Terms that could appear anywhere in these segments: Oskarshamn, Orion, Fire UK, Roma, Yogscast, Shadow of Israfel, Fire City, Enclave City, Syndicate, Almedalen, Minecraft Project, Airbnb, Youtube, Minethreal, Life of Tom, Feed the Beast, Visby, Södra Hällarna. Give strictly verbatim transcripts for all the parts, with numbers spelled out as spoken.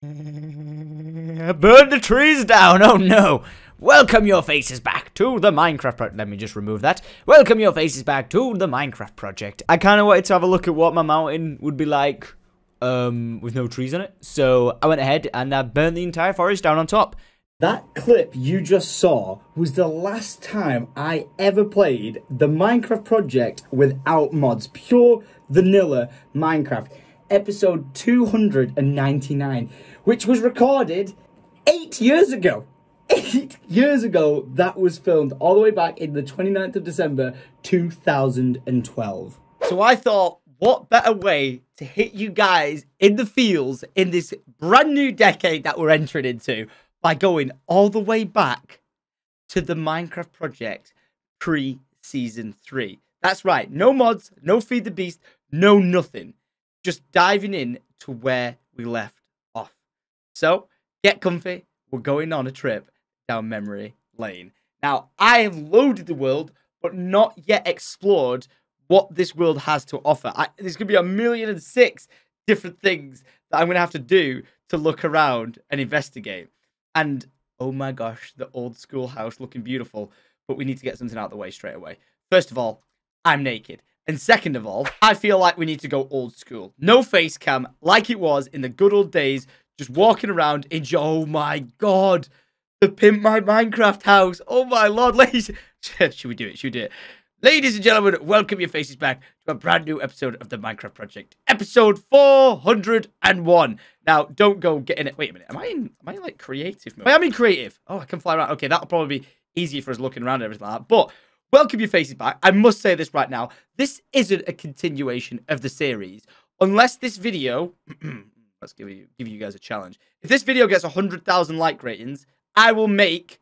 Burn the trees down, oh no! Welcome your faces back to the Minecraft Project. Let me just remove that. Welcome your faces back to the Minecraft Project. I kind of wanted to have a look at what my mountain would be like um, with no trees on it. So I went ahead and I burned the entire forest down on top. That clip you just saw was the last time I ever played the Minecraft Project without mods. Pure vanilla Minecraft. Episode two hundred ninety-nine, which was recorded eight years ago. Eight years ago, that was filmed all the way back in the twenty-ninth of December, two thousand twelve. So I thought, what better way to hit you guys in the feels in this brand new decade that we're entering into by going all the way back to the Minecraft Project pre-season three. That's right. No mods, no Feed the Beast, no nothing. Just diving in to where we left off. So, get comfy. We're going on a trip down memory lane. Now, I have loaded the world, but not yet explored what this world has to offer. I, there's going to be a million and six different things that I'm going to have to do to look around and investigate. And, oh my gosh, the old school house looking beautiful. But we need to get something out of the way straight away. First of all, I'm naked. And second of all, I feel like we need to go old school. No face cam, like it was in the good old days, just walking around in, oh my God, the Pimp My Minecraft house. Oh my Lord, ladies. Should we do it? Should we do it? Ladies and gentlemen, welcome your faces back to a brand new episode of the Minecraft Project. Episode four hundred and one. Now, don't go get in it. Wait a minute. Am I in, am I in like creative mode? I am in creative. Oh, I can fly around. Okay, that'll probably be easier for us looking around and everything like that. But welcome your faces back. I must say this right now. This isn't a continuation of the series. Unless this video... let's give you, give you guys a challenge. If this video gets one hundred thousand like ratings, I will make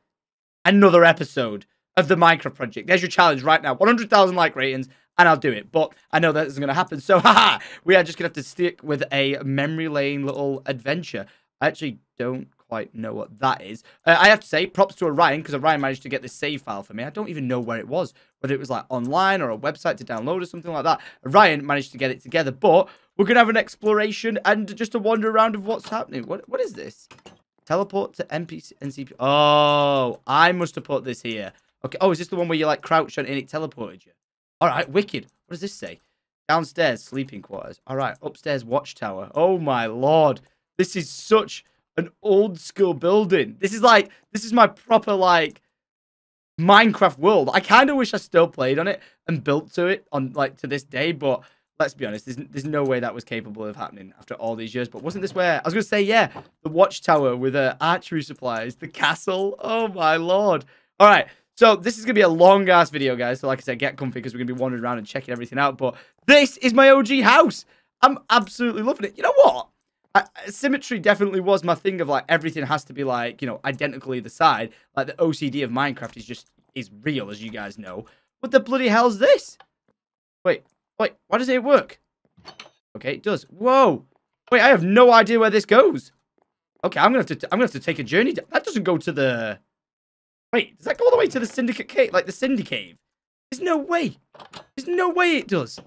another episode of the Minecraft Project. There's your challenge right now. one hundred thousand like ratings, and I'll do it. But I know that isn't going to happen. So, haha, we are just going to have to stick with a memory lane little adventure. I actually don't quite know what that is. Uh, I have to say, props to Orion, because Orion managed to get this save file for me. I don't even know where it was, whether it was like online or a website to download or something like that. Orion managed to get it together, but we're going to have an exploration and just a wander around of what's happening. What What is this? Teleport to N P C. Oh, I must have put this here. Okay. Oh, is this the one where you like crouched and it teleported you? All right, wicked. What does this say? Downstairs, sleeping quarters. All right, upstairs, watchtower. Oh my Lord. This is such an old school building. This is like, this is my proper like Minecraft world. I kind of wish I still played on it and built to it on like to this day, but let's be honest, there's, there's no way that was capable of happening after all these years. But wasn't this where, I was going to say, yeah, the watchtower with uh, archery supplies, the castle. Oh my Lord. All right. So this is going to be a long ass video, guys. So like I said, get comfy because we're going to be wandering around and checking everything out. But this is my O G house. I'm absolutely loving it. You know what? I, symmetry definitely was my thing of like everything has to be like, you know, identical either side. Like the O C D of Minecraft is just is real, as you guys know. What the bloody hell's this? Wait, wait, why does it work? Okay, it does. Whoa. Wait, I have no idea where this goes. Okay, I'm gonna have to I'm gonna have to take a journey. That doesn't go to the... Wait, does that go all the way to the Syndicate cave? Like the Syndicate cave? There's no way. There's no way it does.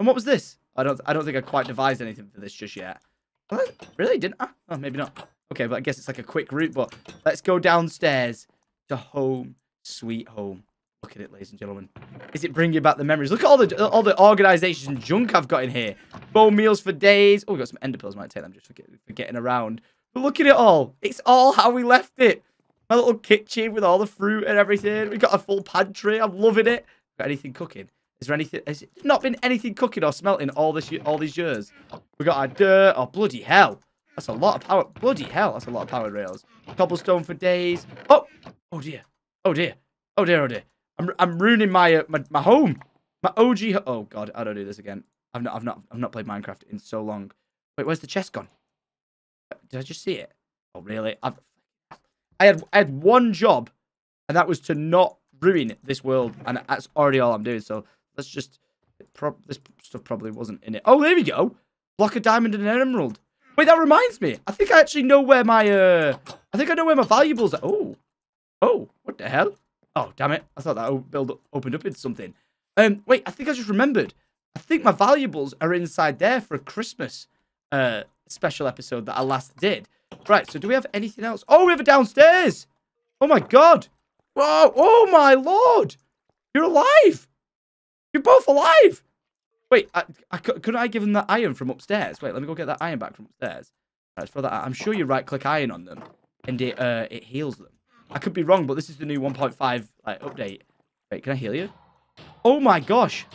And what was this? I don't I don't think I quite devised anything for this just yet. What? Really? Didn't I? Oh, maybe not. Okay, but I guess it's like a quick route, but let's go downstairs to home, sweet home. Look at it, ladies and gentlemen. Is it bringing back the memories? Look at all the all the organization and junk I've got in here. Bone meals for days. Oh, we've got some ender pearls. Might take them just for, get, for getting around. But look at it all. It's all how we left it. My little kitchen with all the fruit and everything. We've got a full pantry. I'm loving it. Got anything cooking? Is there anything? Has it not been anything cooking or smelting all this year, all these years? We got our dirt. Oh, bloody hell! That's a lot of power. Bloody hell! That's a lot of power rails. Cobblestone for days. Oh, oh dear. Oh dear. Oh dear. Oh dear. I'm I'm ruining my uh, my, my home. My O G. Oh God, I don't do this again. I've not I've not I've not played Minecraft in so long. Wait, where's the chest gone? Did I just see it? Oh really? I've I had I had one job, and that was to not ruin this world, and that's already all I'm doing. So. Let's just... Pro this stuff probably wasn't in it. Oh, there we go. Block of diamond and an emerald. Wait, that reminds me. I think I actually know where my... Uh, I think I know where my valuables are. Oh. Oh, what the hell? Oh, damn it. I thought that build opened up into something. Um, wait, I think I just remembered. I think my valuables are inside there for a Christmas uh, special episode that I last did. Right, so do we have anything else? Oh, we have a downstairs. Oh, my God. Whoa. Oh, my Lord. You're alive. You're both alive. Wait, I, I, could I give them that iron from upstairs? Wait, let me go get that iron back from upstairs. Right, for that, I'm sure you right-click iron on them, and it uh, it heals them. I could be wrong, but this is the new one point five like, update. Wait, can I heal you? Oh, my gosh.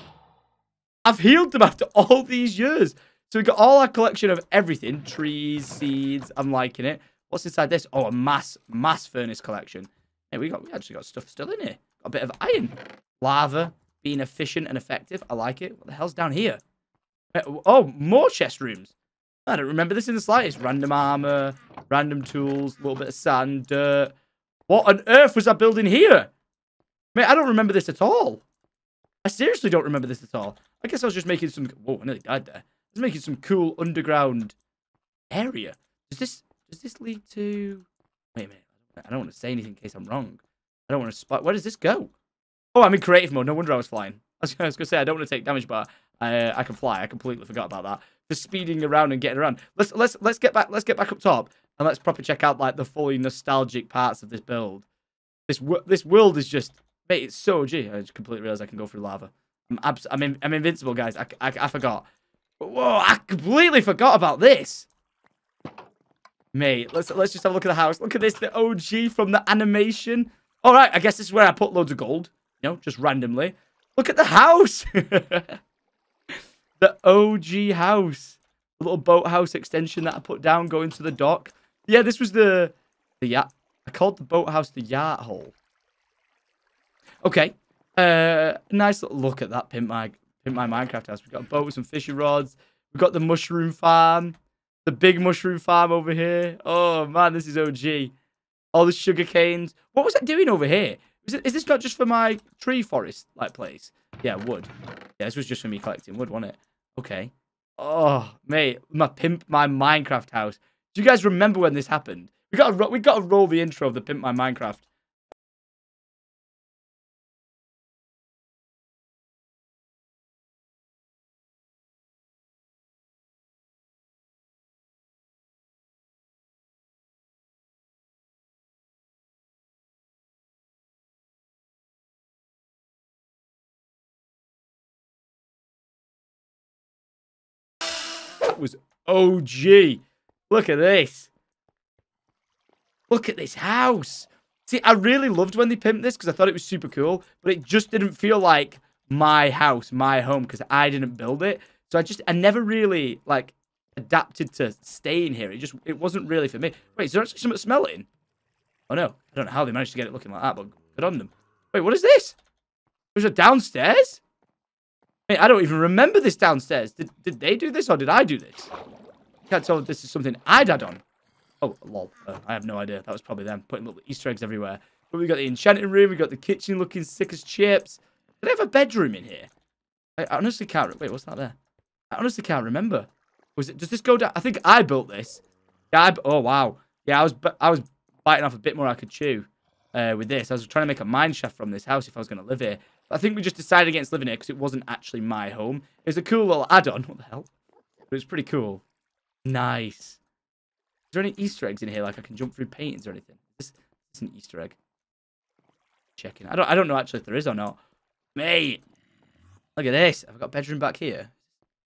I've healed them after all these years. So we got all our collection of everything. Trees, seeds, I'm liking it. What's inside this? Oh, a mass, mass furnace collection. Hey, we got, we actually got stuff still in here. Got a bit of iron. Lava, being efficient and effective. I like it. What the hell's down here? Oh, more chest rooms. I don't remember this in the slightest. Random armor, random tools, a little bit of sand, dirt. What on earth was I building here? Mate, I don't remember this at all. I seriously don't remember this at all. I guess I was just making some... Whoa, I nearly died there. I was making some cool underground area. Does this does this lead to... Wait a minute. I don't want to say anything in case I'm wrong. I don't want to spot... Where does this go? Oh, I'm in creative mode. No wonder I was flying. I was, was going to say, I don't want to take damage, but I, I can fly. I completely forgot about that. Just speeding around and getting around. Let's let's let's get back let's get back up top and let's proper check out like the fully nostalgic parts of this build. This this world is just, mate, it's so G. I just completely realized I can go through lava. I'm abs I'm in I'm invincible, guys. I, I I forgot. Whoa! I completely forgot about this, mate. Let's let's just have a look at the house. Look at this, the O G from the animation. All right, I guess this is where I put loads of gold. You know, just randomly. Look at the house. The O G house. A little boathouse extension that I put down going to the dock. Yeah, this was the... the yacht. I called the boathouse the yacht hole. Okay. Uh, nice little look at that. Pimp my, pimp my Minecraft house. We've got a boat with some fishing rods. We've got the mushroom farm. The big mushroom farm over here. Oh, man, this is O G. All the sugar canes. What was that doing over here? Is, it, is this not just for my tree forest like place? Yeah, wood. Yeah, this was just for me collecting wood, wasn't it? Okay. Oh, mate, my pimp, my Minecraft house. Do you guys remember when this happened? We gotta, we gotta roll the intro of the pimp my Minecraft. Was O G. Look at this. Look at this house. See, I really loved when they pimped this because I thought it was super cool, but it just didn't feel like my house, my home, because I didn't build it. So I just, I never really, like, adapted to staying here. It just, it wasn't really for me. Wait, is there actually something smelling? Oh, no. I don't know how they managed to get it looking like that, but good on them. Wait, what is this? There's a downstairs? I don't even remember this downstairs. Did, did they do this or did I do this? Can't tell if this is something I'd add on. Oh, lol. Uh, I have no idea. That was probably them. Putting little Easter eggs everywhere. But we got the enchanting room. We got the kitchen looking sick as chips. Did I have a bedroom in here? I, I honestly can't... Wait, what's that there? I honestly can't remember. Was it? Does this go down? I think I built this. Yeah, I, oh, wow. Yeah, I was I was biting off a bit more I could chew uh, with this. I was trying to make a mine shaft from this house if I was going to live here. I think we just decided against living here because it wasn't actually my home. It was a cool little add-on. What the hell? But it was pretty cool. Nice. Is there any Easter eggs in here? Like I can jump through paintings or anything? Is this, is this an Easter egg? Checking. I don't. I don't know actually if there is or not. Mate, look at this. I've got a bedroom back here.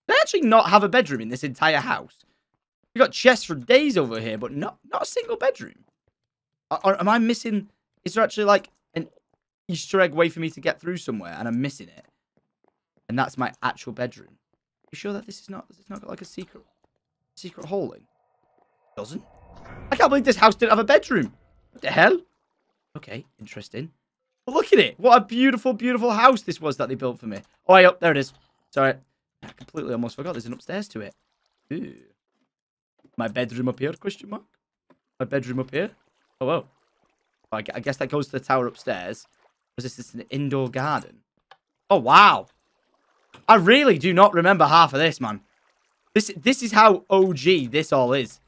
Did I actually not have a bedroom in this entire house? We got chests for days over here, but not not a single bedroom. Or, or am I missing? Is there actually like an Easter egg way for me to get through somewhere and I'm missing it? And that's my actual bedroom. Are you sure that this is not this is not got like a secret secret hole in? It doesn't. I can't believe this house didn't have a bedroom. What the hell? Okay, interesting. But look at it. What a beautiful, beautiful house this was that they built for me. Oh, yeah, there it is. Sorry. I completely almost forgot there's an upstairs to it. Ooh. My bedroom up here, question mark? My bedroom up here? Oh, whoa. Oh, I guess that goes to the tower upstairs. Was this just an indoor garden? Oh, wow. I really do not remember half of this, man. This this is how O G this all is.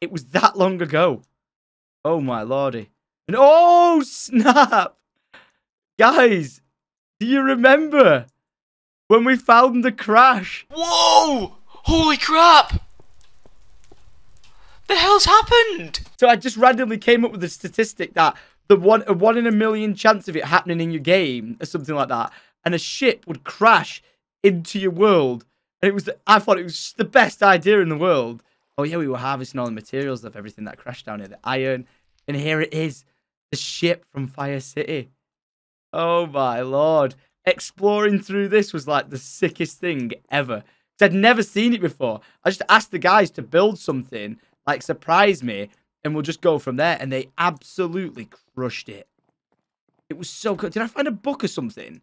It was that long ago. Oh, my lordy. And oh, snap. Guys, do you remember when we found the crash? Whoa! Holy crap! the hell's happened? So I just randomly came up with a statistic that the one a one in a million chance of it happening in your game or something like that, and a ship would crash into your world. And it was the, I thought it was the best idea in the world. Oh yeah, we were harvesting all the materials of everything that crashed down here, the iron, and here it is, the ship from Fire City. Oh my lord. Exploring through this was like the sickest thing ever. Because I'd never seen it before. I just asked the guys to build something, like surprise me, and we'll just go from there. And they absolutely crushed it. It was so good. Did I find a book or something?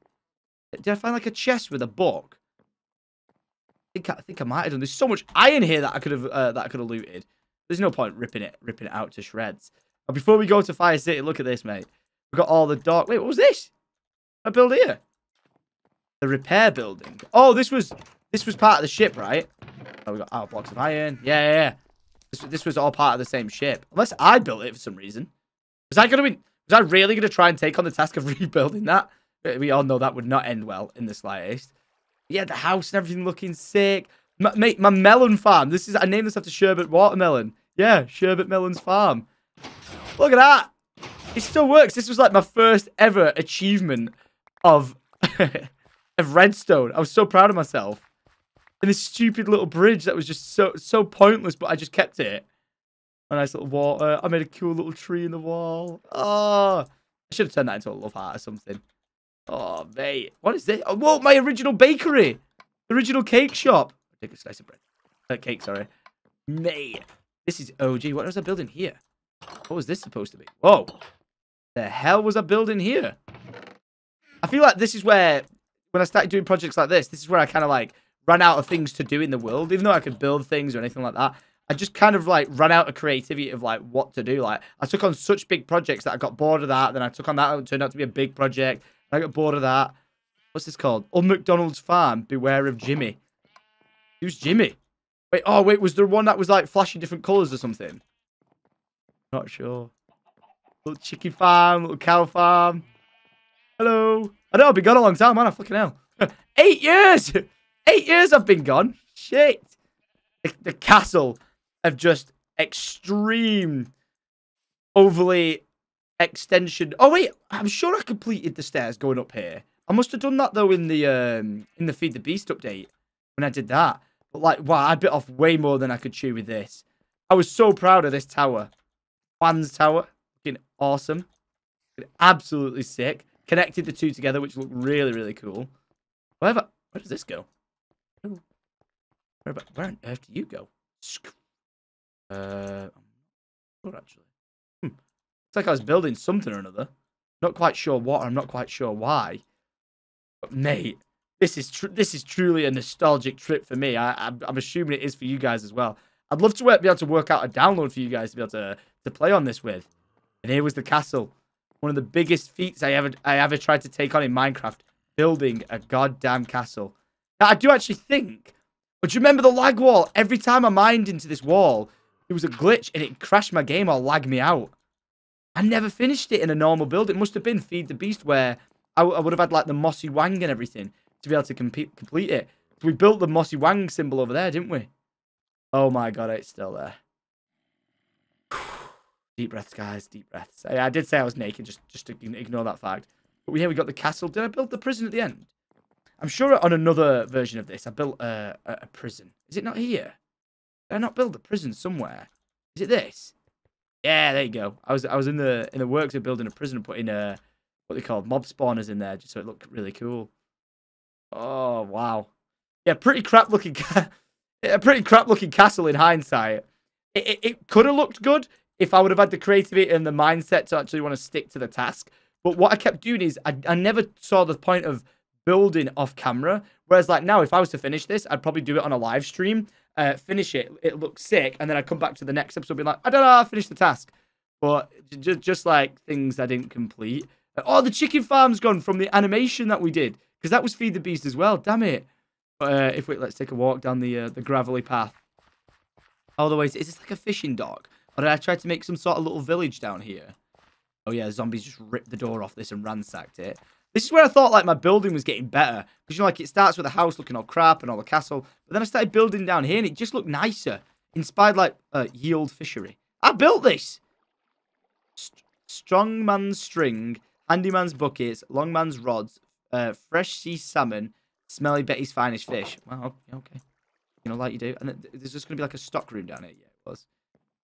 Did I find like a chest with a book? I think I, I, think I might have done. There's so much iron here that I could have uh, that I could have looted. There's no point ripping it, ripping it out to shreds. But before we go to Fire City, look at this, mate. We've got all the dark. Wait, what was this? I build here. The repair building. Oh, this was this was part of the ship, right? Oh, we got our blocks of iron. Yeah, yeah, yeah. This, this was all part of the same ship. Unless I built it for some reason. Was I gonna be? Was I really gonna try and take on the task of rebuilding that? We all know that would not end well in the slightest. Yeah, the house and everything looking sick. My, mate, my melon farm. This is I named this after Sherbet Watermelon. Yeah, Sherbet Melon's farm. Look at that. It still works. This was like my first ever achievement of. Of redstone. I was so proud of myself. And this stupid little bridge that was just so so pointless, but I just kept it. A nice little water. I made a cool little tree in the wall. Oh, I should have turned that into a love heart or something. Oh, mate. What is this? Oh, whoa, my original bakery. The original cake shop. I take a slice of bread. Uh, cake, sorry. Mate. This is O G. What was I building here? What was this supposed to be? Whoa. The hell was I building here? I feel like this is where... When I started doing projects like this, this is where I kind of like ran out of things to do in the world. Even though I could build things or anything like that, I just kind of like ran out of creativity of like what to do. Like I took on such big projects that I got bored of that. Then I took on that and it turned out to be a big project. And I got bored of that. What's this called? Oh, McDonald's Farm. Beware of Jimmy. Who's Jimmy? Wait, oh wait, was there one that was like flashing different colors or something? Not sure. Little chicken farm, little cow farm. Hello. I know I've been gone a long time, man. I fucking hell. Eight years! Eight years I've been gone. Shit. The, the castle of just extreme overly extension. Oh, wait. I'm sure I completed the stairs going up here. I must have done that, though, in the um, in the Feed the Beast update when I did that. But, like, wow, I bit off way more than I could chew with this. I was so proud of this tower. Juan's Tower. Fucking awesome. Absolutely sick. Connected the two together, which looked really, really cool. Wherever, where does this go? Where, about, where on earth do you go? Uh, what actually? Hmm. It's like I was building something or another. Not quite sure what. I'm not quite sure why. But mate, this is tr this is truly a nostalgic trip for me. I, I'm, I'm assuming it is for you guys as well. I'd love to work, be able to work out a download for you guys to be able to to play on this with. And here was the castle. One of the biggest feats I ever I ever tried to take on in Minecraft. Building a goddamn castle. Now, I do actually think... But do you remember the lag wall? Every time I mined into this wall, it was a glitch and it crashed my game or lagged me out. I never finished it in a normal build. It must have been Feed the Beast where I, I would have had like the Mossy Wang and everything to be able to compete, complete it. So we built the Mossy Wang symbol over there, didn't we? Oh my god, it's still there. Deep breaths, guys. Deep breaths. I, I did say I was naked, just, just to ignore that fact. But here we got the castle. Did I build the prison at the end? I'm sure on another version of this, I built uh, a, a prison. Is it not here? Did I not build a prison somewhere? Is it this? Yeah, there you go. I was I was in the in the works of building a prison and putting uh, what they call mob spawners in there, just so it looked really cool. Oh wow. Yeah, pretty crap looking. A pretty crap looking castle in hindsight. It it, it could have looked good if I would have had the creativity and the mindset to actually want to stick to the task. But what I kept doing is I, I never saw the point of building off camera. Whereas like now, if I was to finish this, I'd probably do it on a live stream, uh, finish it. It looks sick. And then I'd come back to the next episode being like, I don't know, I finished the task. But just, just like things I didn't complete. Oh, the chicken farm's gone from the animation that we did. Because that was Feed the Beast as well. Damn it. But uh, if we, let's take a walk down the, uh, the gravelly path. All the way, is this like a fishing dock? Or did I try to make some sort of little village down here? Oh yeah, zombies just ripped the door off this and ransacked it. This is where I thought like my building was getting better. Because you know, like it starts with a house looking all crap and all the castle. But then I started building down here and it just looked nicer. Inspired like uh, ye olde fishery. I built this. St strong man's string, handyman's buckets, long man's rods, uh, fresh sea salmon, smelly Betty's finest fish. Wow, okay. You know, like you do. And th there's just going to be like a stock room down here. Yeah, it was.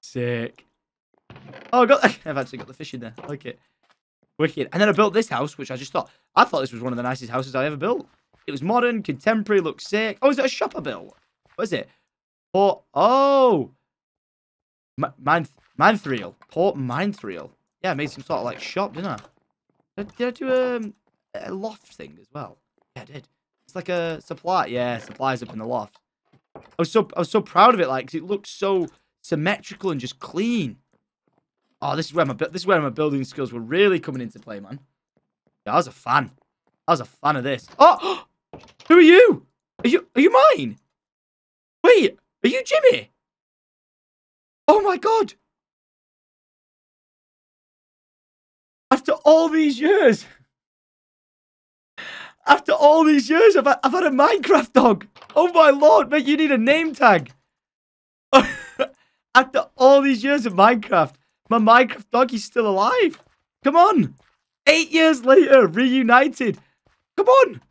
Sick. Oh, I got I've actually got the fish in there. I like it. Wicked. And then I built this house, which I just thought... I thought this was one of the nicest houses I ever built. It was modern, contemporary, looks sick. Oh, is it a shop I built? What is it? Port... Oh! M mine... Minethreal. Port Minethreal. Yeah, I made some sort of, like, shop, didn't I? Did I, did I do a, a loft thing as well? Yeah, I did. It's like a supply... Yeah, supplies up in the loft. I was so, I was so proud of it, like, because it looked so symmetrical and just clean. Oh, this is where my this is where my building skills were really coming into play, man. Yeah, I was a fan. I was a fan of this. Oh, who are you? Are you are you mine? Wait, are you Jimmy? Oh my god! After all these years, after all these years, I've had, I've had a Minecraft dog. Oh my lord, mate, you need a name tag. After all these years of Minecraft. My Minecraft dog is still alive. Come on. Eight years later, reunited. Come on.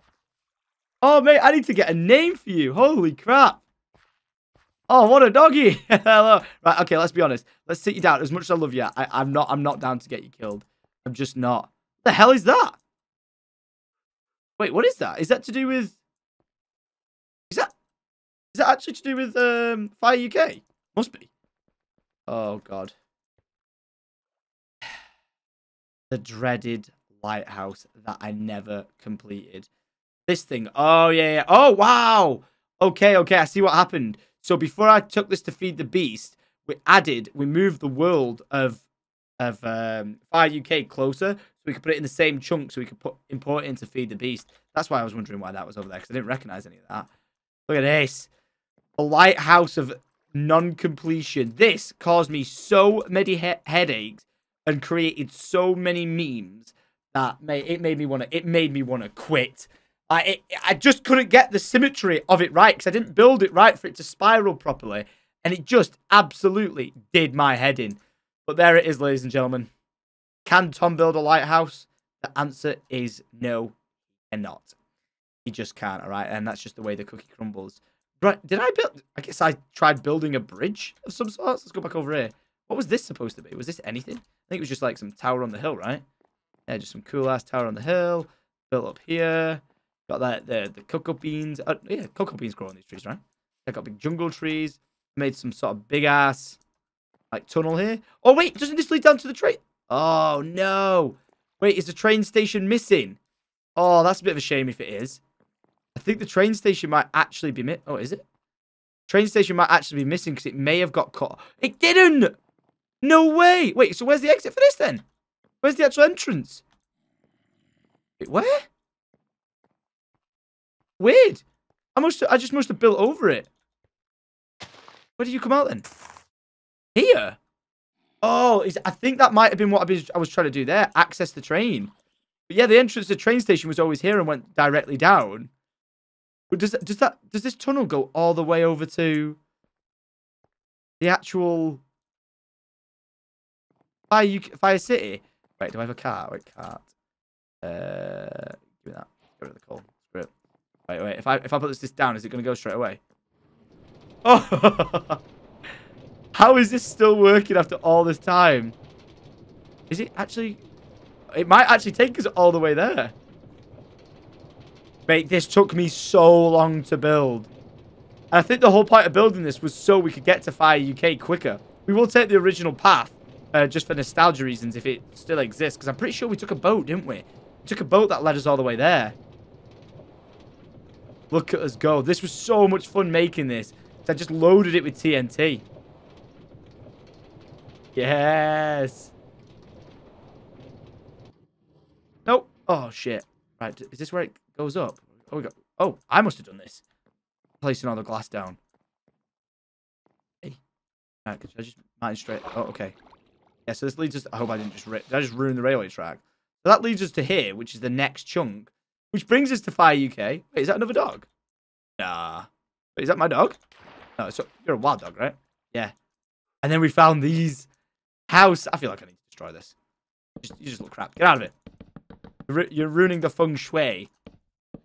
Oh, mate, I need to get a name for you. Holy crap. Oh, what a doggy. Hello. Right, okay, let's be honest. Let's sit you down. As much as I love you, I, I'm not I'm not down to get you killed. I'm just not. What the hell is that? Wait, what is that? Is that to do with... Is that... Is that actually to do with um, Fire U K? Must be. Oh, God. The dreaded lighthouse that I never completed. This thing. Oh, yeah, yeah. Oh, wow. Okay, okay. I see what happened. So before I took this to Feed the Beast, we added, we moved the world of of um, Fire U K closer. So we could put it in the same chunk so we could put import it into Feed the Beast. That's why I was wondering why that was over there, because I didn't recognize any of that. Look at this. A lighthouse of non-completion. This caused me so many he headaches. And created so many memes that mate, it made me want to. It made me want to quit. I it, I just couldn't get the symmetry of it right because I didn't build it right for it to spiral properly, and it just absolutely did my head in. But there it is, ladies and gentlemen. Can Tom build a lighthouse? The answer is no, and not. He just can't. All right, and that's just the way the cookie crumbles. Right? Did I build? I guess I tried building a bridge of some sort. Let's go back over here. What was this supposed to be? Was this anything? I think it was just like some tower on the hill, right? Yeah, just some cool-ass tower on the hill. Built up here. Got that the, the cocoa beans. Uh, yeah, cocoa beans grow on these trees, right? I got big jungle trees. Made some sort of big-ass, like, tunnel here. Oh, wait, doesn't this lead down to the train? Oh, no. Wait, is the train station missing? Oh, that's a bit of a shame if it is. I think the train station might actually be missing. Oh, is it? Train station might actually be missing because it may have got caught. It didn't! No way! Wait, so where's the exit for this then? Where's the actual entrance? Wait, where? Weird. I must. I just must have built over it. Where did you come out then? Here? Oh, is, I think that might have been what I was, I was trying to do there. Access the train. But yeah, the entrance to the train station was always here and went directly down. But does does that does this tunnel go all the way over to the actual? Fire, U Fire City. Wait, do I have a cart? Wait, cart. Uh, give me that. Get rid of the coal. Screw it. Wait, wait. If I if I put this, this down, is it gonna go straight away? Oh! How is this still working after all this time? Is it actually? It might actually take us all the way there. Mate, this took me so long to build. And I think the whole point of building this was so we could get to Fire U K quicker. We will take the original path. Uh, just for nostalgia reasons, if it still exists. Because I'm pretty sure we took a boat, didn't we? We took a boat that led us all the way there. Look at us go. This was so much fun making this. I just loaded it with T N T. Yes. Nope. Oh, shit. Right, is this where it goes up? Oh, we got... oh I must have done this. Placing all the glass down. Hey. All right, I just... mine straight... Oh, okay. Yeah, so this leads us... I hope I didn't just... Did I just ruin the railway track? So that leads us to here, which is the next chunk. Which brings us to Fire U K. Wait, is that another dog? Nah. Wait, is that my dog? No, so you're a wild dog, right? Yeah. And then we found these house. I feel like I need to destroy this. Just, you just look crap. Get out of it. You're, you're ruining the feng shui.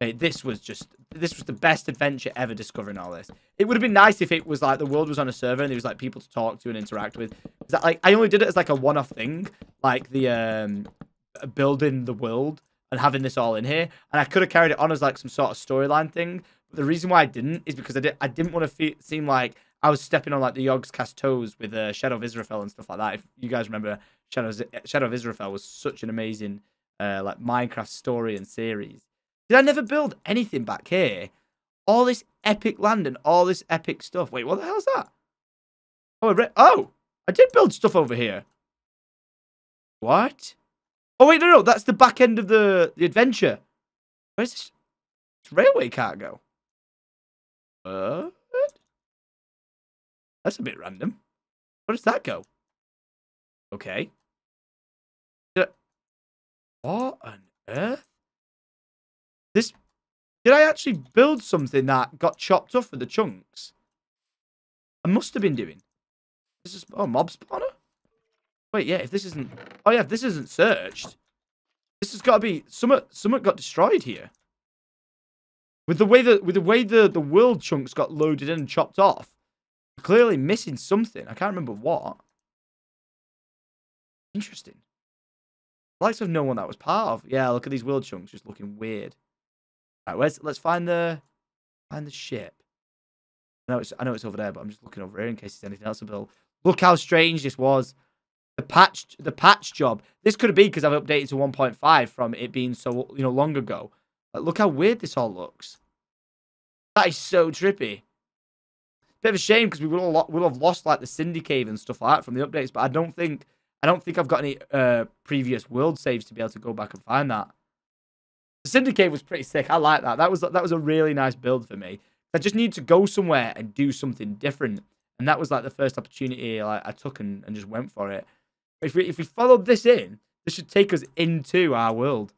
Mate, this was just... This was the best adventure ever discovering all this. It would have been nice if it was like the world was on a server and there was like people to talk to and interact with. Is that like I only did it as like a one-off thing, like the um building the world and having this all in here. And I could have carried it on as like some sort of storyline thing. But the reason why I didn't is because I did I didn't want to feel, seem like I was stepping on like the Yogscast toes with uh, Shadow of Israfel and stuff like that. If you guys remember, Shadow Shadow of Israfel was such an amazing uh like Minecraft story and series. Did I never build anything back here? All this epic land and all this epic stuff. Wait, what the hell's that? Oh, I re oh, I did build stuff over here. What? Oh, wait, no, no. That's the back end of the, the adventure. Where's this? This railway can't go. What? That's a bit random. Where does that go? Okay. Did I what on earth? This, did I actually build something that got chopped off with the chunks? I must have been doing. This is oh mob spawner. Wait, yeah. If this isn't, oh yeah, if this isn't searched, this has got to be something. Something got destroyed here. With the way that with the way the the world chunks got loaded in and chopped off, we're clearly missing something. I can't remember what. Interesting. I'd like to have known what that was part of. Yeah, look at these world chunks just looking weird. Right, where's, let's find the find the ship. I know, it's, I know it's over there, but I'm just looking over here in case there's anything else to build. Look how strange this was. The patch, the patch job. This could be because I've updated to one point five from it being so you know long ago. But look how weird this all looks. That is so trippy. Bit of a shame because we will will have lost like the Syndicate and stuff like that from the updates. But I don't think I don't think I've got any uh, previous world saves to be able to go back and find that. The Syndicate was pretty sick. I like that. That was that was a really nice build for me. I just need to go somewhere and do something different. And that was like the first opportunity like, I took and, and just went for it. If we, if we followed this in, this should take us into our world.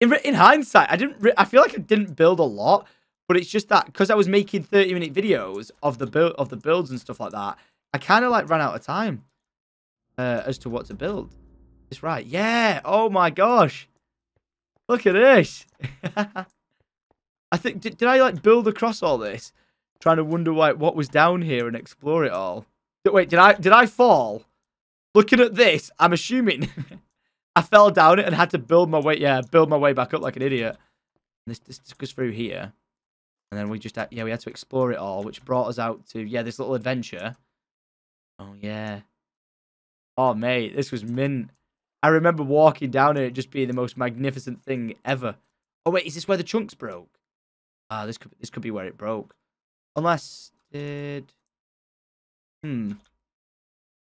In, in hindsight, I didn't. I feel like I didn't build a lot, but it's just that because I was making thirty minute videos of the build of the builds and stuff like that, I kind of like ran out of time uh, as to what to build. That's right. Yeah. Oh my gosh. Look at this. I think, did, did I like build across all this? Trying to wonder why, what was down here and explore it all. Wait, did I, did I fall? Looking at this, I'm assuming I fell down it and had to build my way, yeah, build my way back up like an idiot. And this, this goes through here. And then we just, had, yeah, we had to explore it all, which brought us out to, yeah, this little adventure. Oh, yeah. Oh, mate, this was mint. I remember walking down here, it just being the most magnificent thing ever. Oh wait, is this where the chunks broke? Ah, uh, this could this could be where it broke. Unless did hmm. You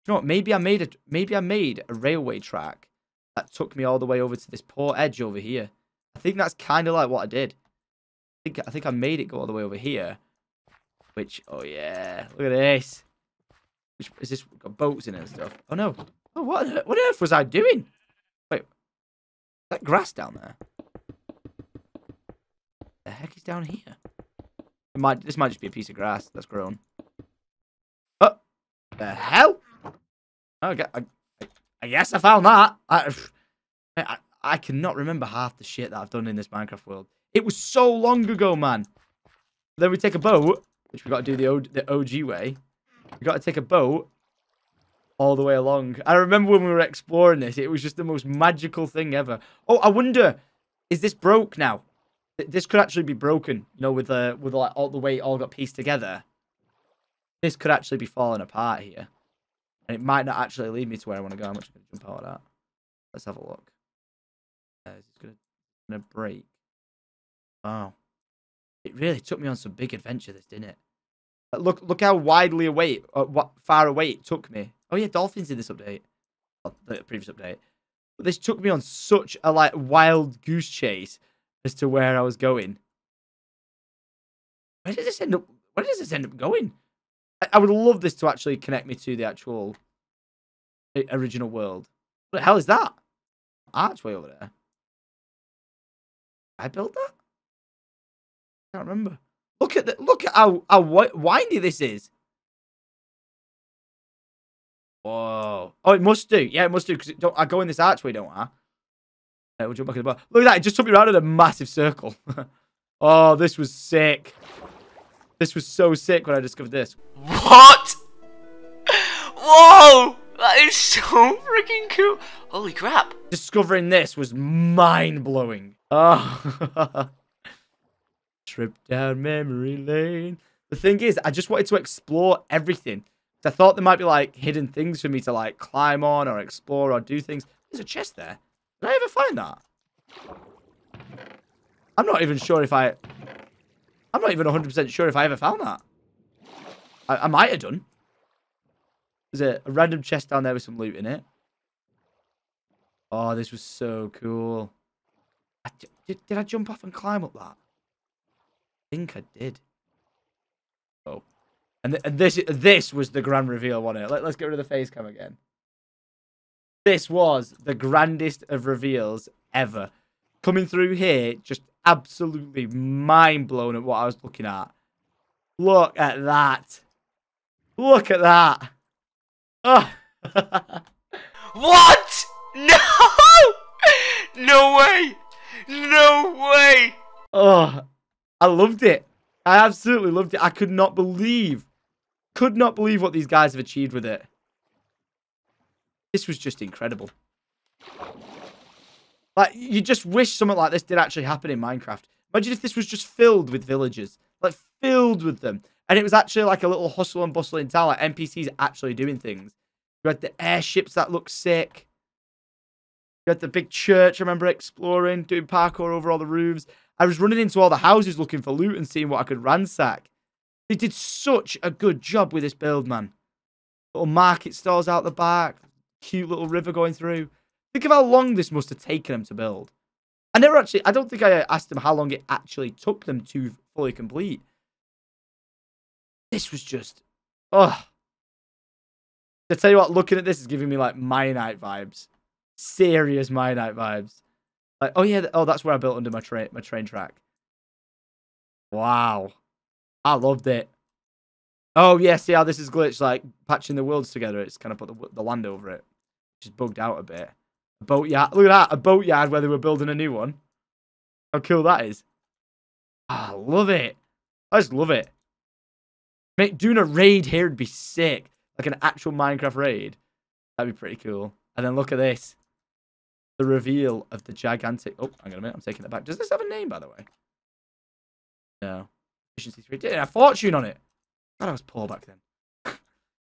know what? Maybe I made a maybe I made a railway track that took me all the way over to this poor edge over here. I think that's kind of like what I did. I think I think I made it go all the way over here. Which oh yeah, look at this. Which is this got boats in it and stuff? Oh no. Oh, what, what on earth was I doing? Wait. Is that grass down there? The heck is down here? It might, this might just be a piece of grass that's grown. Oh, the hell? Okay, I, I, I guess I found that. I, I, I cannot remember half the shit that I've done in this Minecraft world. It was so long ago, man. Then we take a boat, which we've got to do the O G, the O G way. We've got to take a boat. All the way along. I remember when we were exploring this, it was just the most magical thing ever. Oh, I wonder, is this broke now? This could actually be broken, you know, with the with like all the way it all got pieced together. This could actually be falling apart here, and it might not actually lead me to where I want to go. I'm just going to jump out of that. Let's have a look. Uh, is it going to break? Wow, it really took me on some big adventure. This didn't it? Look, look how widely away, uh, what far away it took me. Oh yeah, dolphins in this update, oh, the previous update. But this took me on such a like wild goose chase as to where I was going. Where did this end up? Where does this end up going? I, I would love this to actually connect me to the actual original world. What the hell is that? Archway over there. I built that. I can't remember. Look at the, look at how, how windy this is. Whoa. Oh, it must do. Yeah, it must do, because it don't, I go in this archway, don't I? Yeah, we'll jump back in the bar. Look at that. It just took me around in a massive circle. Oh, this was sick. This was so sick when I discovered this. What? Whoa! That is so freaking cool. Holy crap. Discovering this was mind-blowing. Oh. Trip down memory lane. The thing is, I just wanted to explore everything. I thought there might be, like, hidden things for me to, like, climb on or explore or do things. There's a chest there. Did I ever find that? I'm not even sure if I... I'm not even one hundred percent sure if I ever found that. I, I might have done. There's a, a random chest down there with some loot in it. Oh, this was so cool. I, did, did I jump off and climb up that? I think I did. Oh. And, th and this this was the grand reveal, wasn't it? Let, let's get rid of the face cam again. This was the grandest of reveals ever. Coming through here, just absolutely mind-blown at what I was looking at. Look at that. Look at that. Oh. What? No! No way! No way! Oh, I loved it. I absolutely loved it. I could not believe, could not believe what these guys have achieved with it. This was just incredible. Like, you just wish something like this did actually happen in Minecraft. Imagine if this was just filled with villagers, like filled with them. And it was actually like a little hustle and bustle in town, like N P Cs actually doing things. You had the airships that looked sick. You had the big church, I remember exploring, doing parkour over all the roofs. I was running into all the houses looking for loot and seeing what I could ransack. They did such a good job with this build, man. Little market stalls out the back. Cute little river going through. Think of how long this must have taken them to build. I never actually, I don't think I asked them how long it actually took them to fully complete. This was just, oh. I tell you what, looking at this is giving me like Minecraft vibes. Serious Minecraft vibes. Like, oh yeah, oh, that's where I built under my train, my train track. Wow. I loved it. Oh yeah, see how this is glitched, like patching the worlds together. It's kind of put the, the land over it. Just bugged out a bit. A boatyard, look at that, a boatyard where they were building a new one. How cool that is. Ah, I love it. I just love it. Mate, doing a raid here would be sick. Like an actual Minecraft raid. That'd be pretty cool. And then look at this. The reveal of the gigantic... Oh, hang on a minute. I'm taking that back. Does this have a name, by the way? No. Efficiency three. Didn't have fortune on it. God, I was poor back then.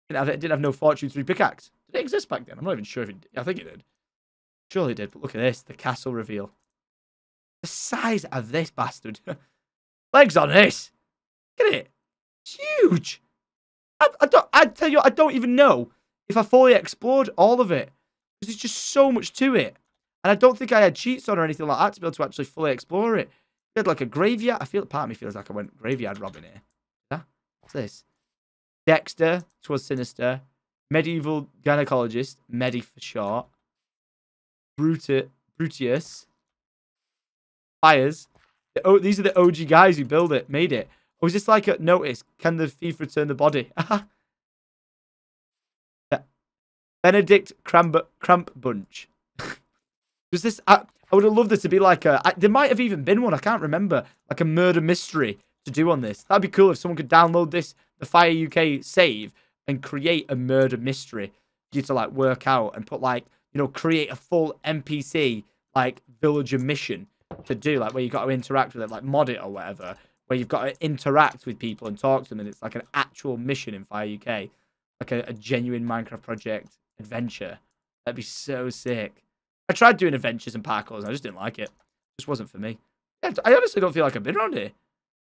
didn't have it. Didn't have no fortune three pickaxe. Did it exist back then? I'm not even sure if it did. I think it did. Surely it did. But look at this. The castle reveal. The size of this bastard. Legs on this. Look at it. Huge. I, I don't. I tell you, I don't even know if I fully explored all of it because there's just so much to it, and I don't think I had cheats on or anything like that to be able to actually fully explore it. We had like a graveyard. I feel part of me feels like I went graveyard robbing here. Yeah? What's this? Dexter, 'twas sinister. Medieval gynecologist, Medi for short. Brutus, Brutius. Fires. The, oh, these are the O G guys who build it, made it. Or is this like a notice? Can the thief return the body? Yeah. Benedict Cramb Cramp Bunch. Was this? I, I would have loved this to be like a. I, there might have even been one. I can't remember. Like a murder mystery to do on this. That'd be cool if someone could download this, the Fire U K save, and create a murder mystery for you to like work out and put like you know create a full N P C like villager mission to do like where you got to interact with it like mod it or whatever. Where you've got to interact with people and talk to them, and it's like an actual mission in Fire U K. Like a, a genuine Minecraft Project adventure. That'd be so sick. I tried doing adventures and parkours, and I just didn't like it. It just wasn't for me. Yeah, I honestly don't feel like I've been around here.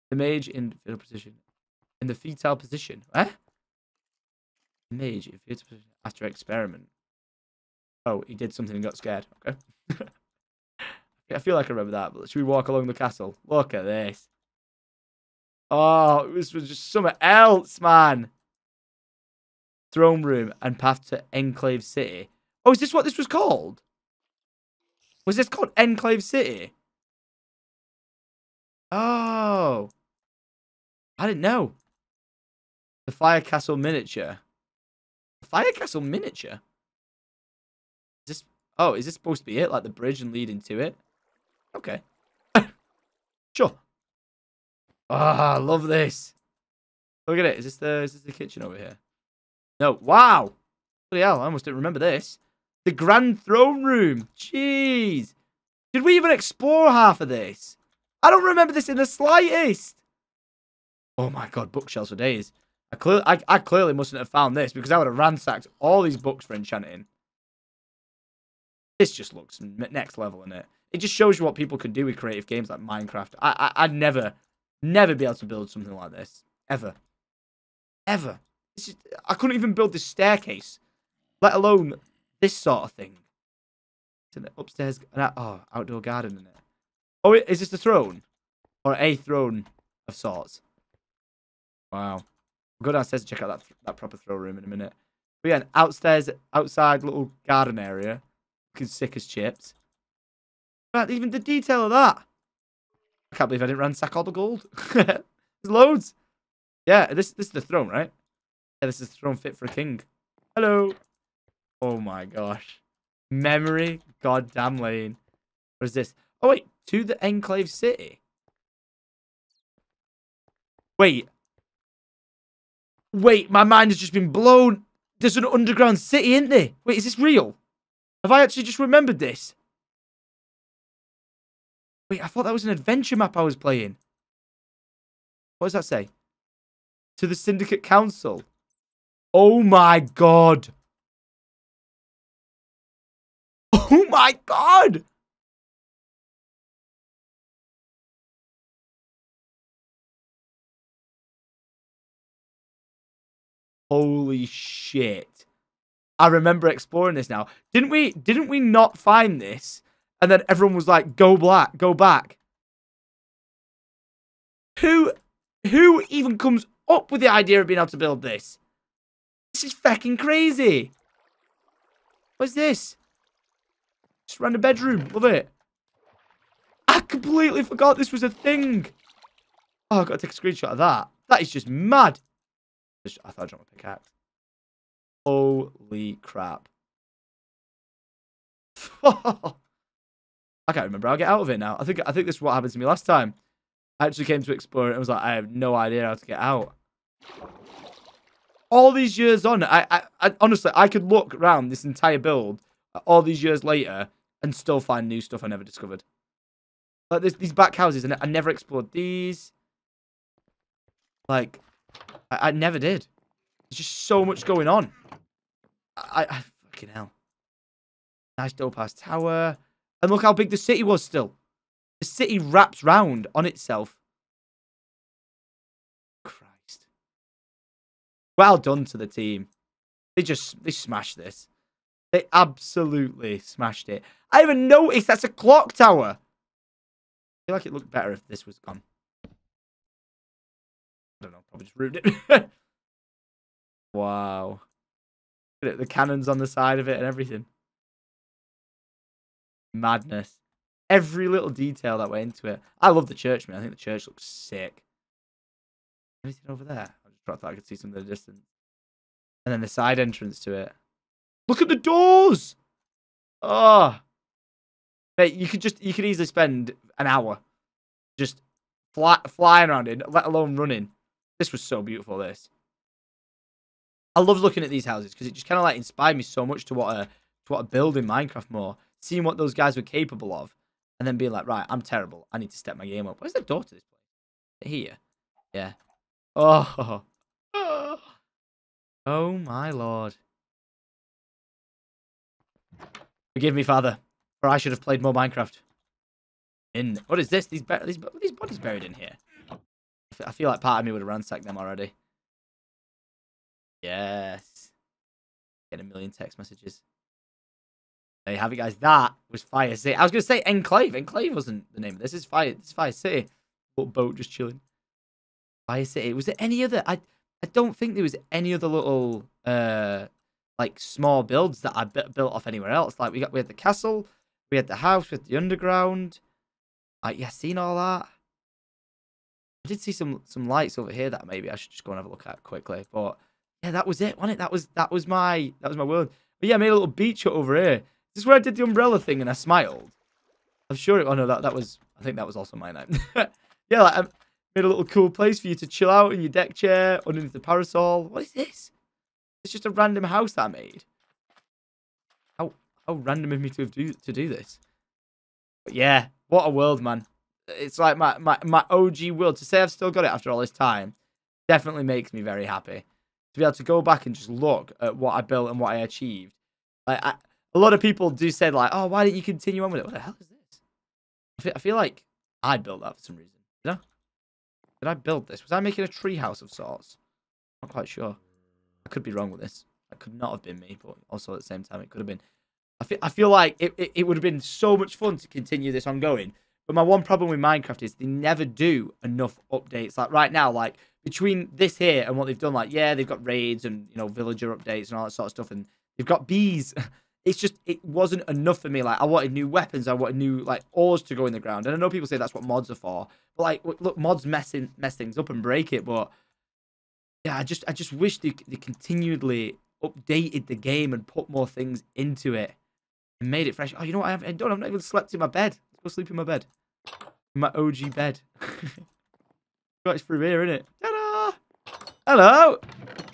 The mage in fetal position. In the fetal position. Eh? The mage in fetal position after experiment. Oh, he did something and got scared. Okay. Yeah, I feel like I remember that, but should we walk along the castle? Look at this. Oh, this was just something else, man. Throne room and path to Enclave City. Oh, is this what this was called? Was this called Enclave City? Oh. I didn't know. The Fire Castle miniature. Fire Castle miniature? Is this... Oh, is this supposed to be it? Like the bridge and leading to it? Okay. Sure. Ah, oh, I love this. Look at it. Is this the is this the kitchen over here? No. Wow. Bloody hell, I almost didn't remember this. The Grand Throne Room. Jeez. Did we even explore half of this? I don't remember this in the slightest. Oh my god, bookshelves for days. I, clear, I, I clearly mustn't have found this because I would have ransacked all these books for enchanting. This just looks next level, innit? It just shows you what people can do with creative games like Minecraft. I, I, I'd never, never be able to build something like this. Ever. Ever. This is, I couldn't even build this staircase, let alone this sort of thing. It's an upstairs, an, oh, outdoor garden in it. Oh, is this the throne? Or a throne of sorts? Wow. We'll go downstairs and check out that, that proper throne room in a minute. But yeah, an outstairs, outside little garden area. Looking sick as chips. But even the detail of that. I can't believe I didn't ransack all the gold. There's loads. Yeah, this this is the throne, right? Yeah, this is the throne fit for a king. Hello. Oh my gosh. Memory goddamn lane. What is this? Oh wait, to the Enclave City. Wait. Wait, my mind has just been blown. There's an underground city, isn't there? Wait, is this real? Have I actually just remembered this? Wait, I thought that was an adventure map I was playing. What does that say? To the Syndicate Council. Oh my god. Oh my god. Holy shit. I remember exploring this now. Didn't we didn't we not find this? And then everyone was like, go black, go back. Who who even comes up with the idea of being able to build this? This is fucking crazy. What's this? Just random bedroom. Love it. I completely forgot this was a thing. Oh, I've got to take a screenshot of that. That is just mad. I thought I dropped my pickaxe. Holy crap. I can't remember. I'll get out of it now. I think I think this is what happened to me last time. I actually came to explore it and was like, I have no idea how to get out. All these years on, I, I, I honestly, I could look around this entire build all these years later and still find new stuff I never discovered. Like this, these back houses, and I never explored these. Like, I, I never did. There's just so much going on. I, I, I fucking hell. Nice dope ass tower. And look how big the city was still. The city wraps round on itself. Christ. Well done to the team. They just, they smashed this. They absolutely smashed it. I even noticed that's a clock tower. I feel like it looked better if this was gone. I don't know, probably just ruined it. Wow. Look at the cannons on the side of it and everything. Madness. Every little detail that went into it. I love the church, man. I think the church looks sick. Anything over there? I just thought I could see something in the distance. And then the side entrance to it. Look at the doors! Oh. Mate, you could just, you could easily spend an hour just fly, flying around in, let alone running. This was so beautiful, this. I love looking at these houses because it just kind of like inspired me so much to what a, to what a build in Minecraft more. Seeing what those guys were capable of. And then being like, right, I'm terrible. I need to step my game up. Where's the door to this place? Here. Yeah. Oh. Oh, my lord. Forgive me, Father. Or I should have played more Minecraft. In what is this? These, these, these bodies buried in here. I feel like part of me would have ransacked them already. Yes. Get a million text messages. There you have it, guys. That was Fire City. I was going to say Enclave. Enclave wasn't the name of this. It's Fire, it's Fire City. Little boat just chilling. Fire City. Was there any other? I I don't think there was any other little, uh, like, small builds that I built off anywhere else. Like, we got we had the castle. We had the house. We had the underground. I, yeah, seen all that. I did see some, some lights over here that maybe I should just go and have a look at quickly. But yeah, that was it, wasn't it? That was that was my that was my world. But yeah, I made a little beach hut over here. This is where I did the umbrella thing and I smiled. I'm sure it. Oh no, that that was. I think that was also my name. Yeah, like, I made a little cool place for you to chill out in your deck chair underneath the parasol. What is this? It's just a random house that I made. How how random of me to do to do this. But yeah, what a world, man. It's like my, my, my O G world. To say I've still got it after all this time definitely makes me very happy. To be able to go back and just look at what I built and what I achieved. Like I, a lot of people do say, like, oh, why didn't you continue on with it? What the hell is this? I feel, I feel like I built that for some reason. Did I? Did I build this? Was I making a tree house of sorts? I'm not quite sure. I could be wrong with this. That could not have been me, but also at the same time, it could have been. I feel, I feel like it, it, it would have been so much fun to continue this ongoing. But my one problem with Minecraft is they never do enough updates. Like right now, like between this here and what they've done, like, yeah, they've got raids and, you know, villager updates and all that sort of stuff. And they've got bees. It's just, it wasn't enough for me. Like I wanted new weapons. I wanted new, like, ores to go in the ground. And I know people say that's what mods are for. But like, look, mods mess, in, mess things up and break it. But yeah, I just, I just wish they, they continually updated the game and put more things into it and made it fresh. Oh, you know what? I, have, I don't, I've not even slept in my bed. Go sleep in my bed. My O G bed. Right, it's through here, isn't it? Ta-da! Hello!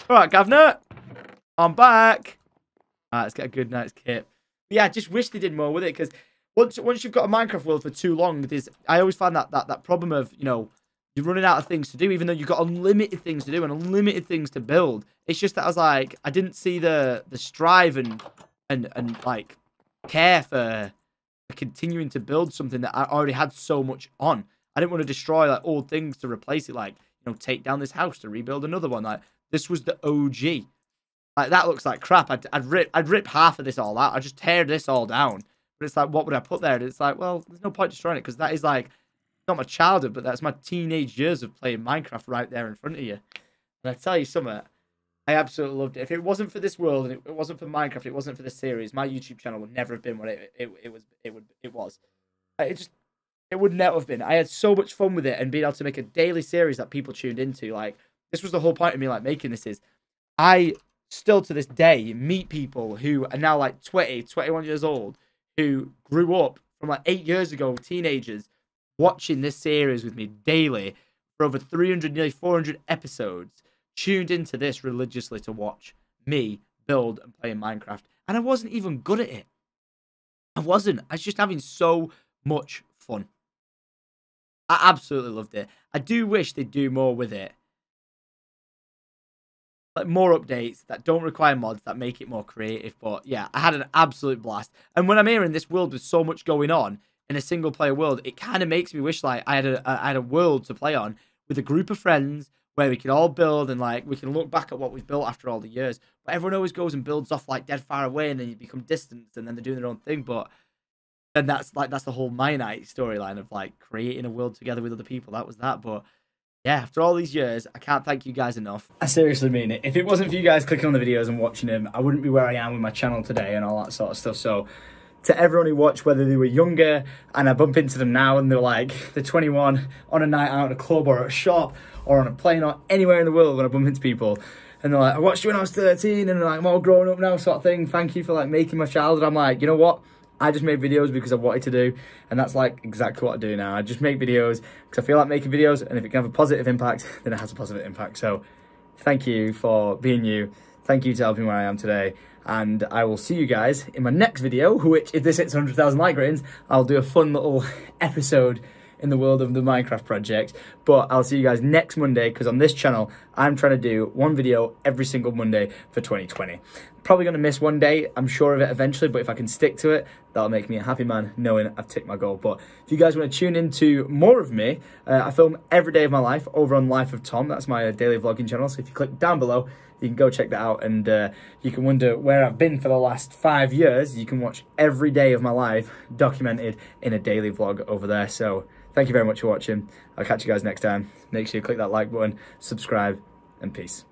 Alright, Gavner. I'm back. Alright, let's get a good night's kip. But yeah, I just wish they did more with it, because once once you've got a Minecraft world for too long, there's I always find that, that that problem of, you know, you're running out of things to do, even though you've got unlimited things to do and unlimited things to build. It's just that I was like, I didn't see the the strive and and and like care for continuing to build something that I already had so much on. I didn't want to destroy like old things to replace it, like, you know, take down this house to rebuild another one. Like, this was the O G. Like, that looks like crap. I'd, I'd rip I'd rip half of this all out. I'd just tear this all down. But it's like, what would I put there? And it's like, well, there's no point destroying it, because that is like not my childhood, but that's my teenage years of playing Minecraft right there in front of you. And I tell you something, I absolutely loved it. If it wasn't for this world, and it wasn't for Minecraft, it wasn't for this series, my YouTube channel would never have been what it it, it was. It would it was. It just it would never have been. I had so much fun with it, and being able to make a daily series that people tuned into. Like, this was the whole point of me like making this. Is I still to this day meet people who are now like twenty, twenty-one years old, who grew up from like eight years ago, teenagers, watching this series with me daily for over three hundred, nearly four hundred episodes. Tuned into this religiously to watch me build and play in Minecraft. And I wasn't even good at it. I wasn't. I was just having so much fun. I absolutely loved it. I do wish they'd do more with it. Like more updates that don't require mods, that make it more creative. But yeah, I had an absolute blast. And when I'm here in this world with so much going on in a single player world, it kind of makes me wish like I had a, I had a world to play on with a group of friends, where we can all build and, like, we can look back at what we've built after all the years. But everyone always goes and builds off, like, dead far away, and then you become distanced, and then they're doing their own thing. But then that's, like, that's the whole Minecraft storyline of, like, creating a world together with other people. That was that. But, yeah, after all these years, I can't thank you guys enough. I seriously mean it. If it wasn't for you guys clicking on the videos and watching them, I wouldn't be where I am with my channel today and all that sort of stuff. So, to everyone who watched, whether they were younger, and I bump into them now, and they're like, they're twenty-one on a night out at a club or at a shop, or on a plane or anywhere in the world when I bump into people. And they're like, I watched you when I was thirteen and like, I'm all grown up now sort of thing. Thank you for like making my childhood. I'm like, you know what? I just made videos because I wanted to do. And that's like exactly what I do now. I just make videos because I feel like making videos. And if it can have a positive impact, then it has a positive impact. So thank you for being you. Thank you to helping where I am today. And I will see you guys in my next video, which if this hits one hundred thousand like ratings, I'll do a fun little episode in the world of the Minecraft project. But I'll see you guys next Monday, because on this channel, I'm trying to do one video every single Monday for twenty twenty. Probably gonna miss one day, I'm sure of it eventually, but if I can stick to it, that'll make me a happy man knowing I've ticked my goal. But if you guys wanna tune into more of me, uh, I film every day of my life over on Life of Tom. That's my daily vlogging channel. So if you click down below, you can go check that out, and uh, you can wonder where I've been for the last five years. You can watch every day of my life documented in a daily vlog over there. So thank you very much for watching. I'll catch you guys next time. Make sure you click that like button, subscribe, and peace.